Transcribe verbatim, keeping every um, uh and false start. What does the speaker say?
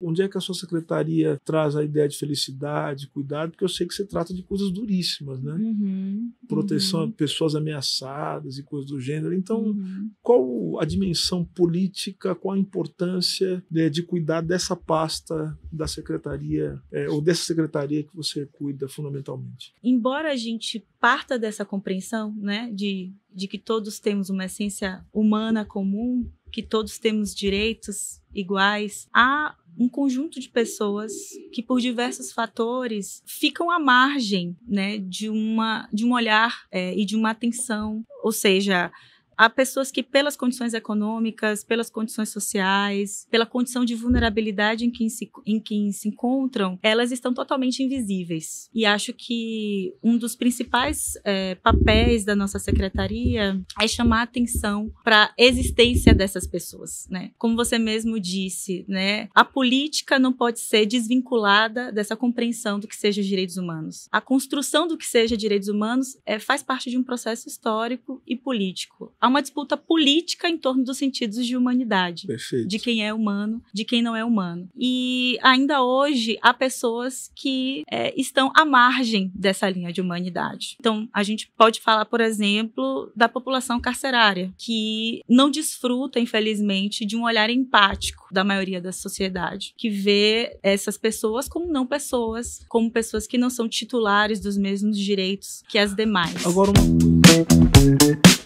Onde é que a sua secretaria traz a ideia de felicidade, cuidado? Porque eu sei que você trata de coisas duríssimas, né? Uhum, Proteção uhum. a pessoas ameaçadas e coisas do gênero. Então, uhum. qual a dimensão política, qual a importância de, de cuidar dessa pasta da secretaria, é, ou dessa secretaria que você cuida fundamentalmente? Embora a gente parta dessa compreensão, né, de, de que todos temos uma essência humana comum, que todos temos direitos iguais, há um conjunto de pessoas que, por diversos fatores, ficam à margem, né, de, uma, de um olhar é, e de uma atenção. Ou seja, há pessoas que, pelas condições econômicas, pelas condições sociais, pela condição de vulnerabilidade em que se, em que se encontram, elas estão totalmente invisíveis. E acho que um dos principais é, papéis da nossa secretaria é chamar a atenção para a existência dessas pessoas, né? Como você mesmo disse, né? A política não pode ser desvinculada dessa compreensão do que sejam direitos humanos. A construção do que seja direitos humanos é, faz parte de um processo histórico e político. Há uma disputa política em torno dos sentidos de humanidade. Perfeito. De quem é humano, de quem não é humano. E ainda hoje há pessoas que é, estão à margem dessa linha de humanidade. Então, a gente pode falar, por exemplo, da população carcerária, que não desfruta, infelizmente, de um olhar empático da maioria da sociedade, que vê essas pessoas como não pessoas, como pessoas que não são titulares dos mesmos direitos que as demais. Agora, um...